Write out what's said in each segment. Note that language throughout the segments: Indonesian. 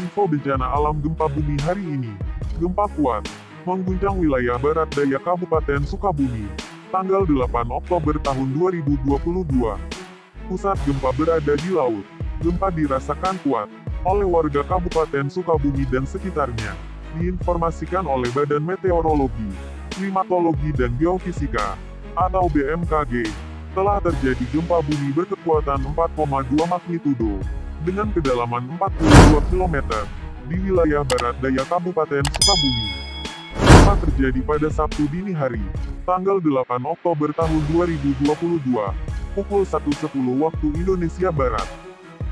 Info bencana alam gempa bumi hari ini. Gempa Kuat mengguncang wilayah barat daya Kabupaten Sukabumi, tanggal 8 Oktober tahun 2022. Pusat gempa berada di laut. Gempa dirasakan kuat oleh warga Kabupaten Sukabumi dan sekitarnya. Diinformasikan oleh Badan Meteorologi, Klimatologi dan Geofisika atau BMKG, telah terjadi gempa bumi berkekuatan 4,2 magnitudo dengan kedalaman 42 km di wilayah barat daya Kabupaten Sukabumi. Gempa terjadi pada Sabtu dini hari, tanggal 8 Oktober tahun 2022, pukul 1.10 waktu Indonesia Barat.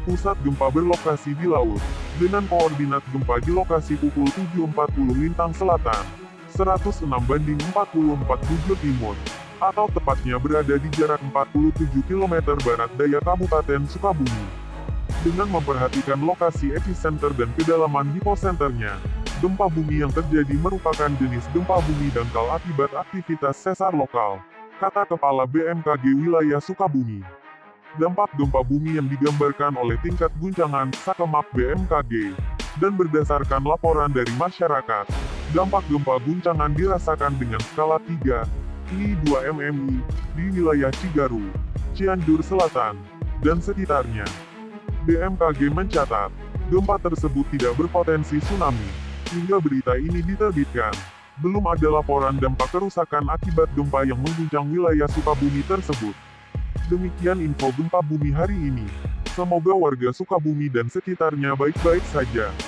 Pusat gempa berlokasi di laut, dengan koordinat gempa di lokasi pukul 7.40 lintang selatan, 106/44 bujur timur, atau tepatnya berada di jarak 47 km barat daya Kabupaten Sukabumi. Dengan memperhatikan lokasi epicenter dan kedalaman hiposenternya, gempa bumi yang terjadi merupakan jenis gempa bumi dangkal akibat aktivitas sesar lokal, kata Kepala BMKG wilayah Sukabumi. Dampak gempa bumi yang digambarkan oleh tingkat guncangan Sakemak BMKG, dan berdasarkan laporan dari masyarakat, dampak gempa guncangan dirasakan dengan skala 3, I2 MMI, di wilayah Cigaru, Cianjur Selatan, dan sekitarnya. BMKG mencatat, gempa tersebut tidak berpotensi tsunami. Hingga berita ini diterbitkan, belum ada laporan dampak kerusakan akibat gempa yang mengguncang wilayah Sukabumi tersebut. Demikian info gempa bumi hari ini. Semoga warga Sukabumi dan sekitarnya baik-baik saja.